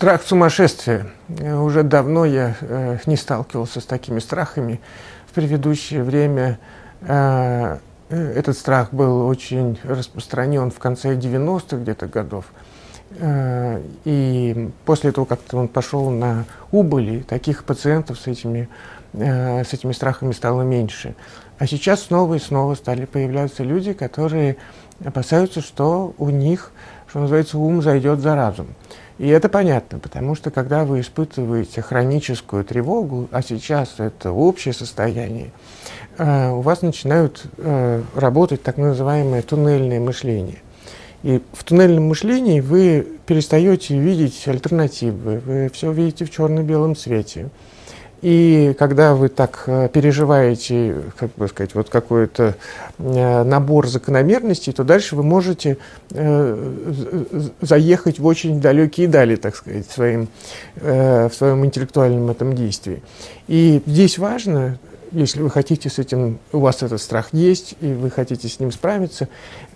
Страх сумасшествия. Уже давно я не сталкивался с такими страхами. В предыдущее время этот страх был очень распространен в конце 90-х где-то годов. И после того, как он пошел на убыли, таких пациентов с этими страхами стало меньше. А сейчас снова и снова стали появляться люди, которые опасаются, что у них, что называется, ум зайдет за разум. И это понятно, потому что когда вы испытываете хроническую тревогу, а сейчас это общее состояние, у вас начинают работать так называемое туннельное мышление. И в туннельном мышлении вы перестаете видеть альтернативы, вы все видите в черно-белом цвете. И когда вы так переживаете, как бы сказать, вот какой-то набор закономерностей, то дальше вы можете заехать в очень далекие дали, так сказать, в своем интеллектуальном этом действии. И здесь важно, если вы хотите с этим, у вас этот страх есть, и вы хотите с ним справиться,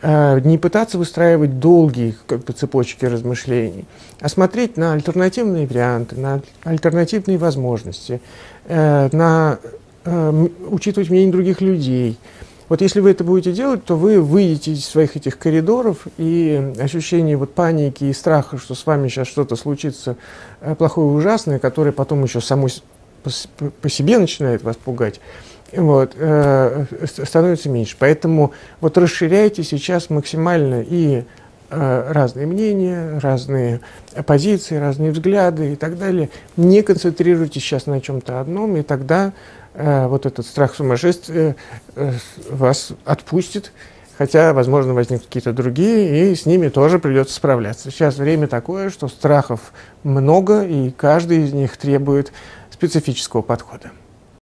не пытаться выстраивать долгие как бы цепочки размышлений, а смотреть на альтернативные варианты, на альтернативные возможности, учитывать мнение других людей. Вот если вы это будете делать, то вы выйдете из своих этих коридоров, и ощущение вот паники и страха, что с вами сейчас что-то случится плохое и ужасное, которое потом еще само по себе начинает вас пугать, вот, становится меньше. Поэтому вот расширяйте сейчас максимально и разные мнения, разные позиции, разные взгляды и так далее. Не концентрируйтесь сейчас на чем-то одном, и тогда вот этот страх сумасшествия вас отпустит, хотя, возможно, возникнут какие-то другие, и с ними тоже придется справляться. Сейчас время такое, что страхов много, и каждый из них требует специфического подхода.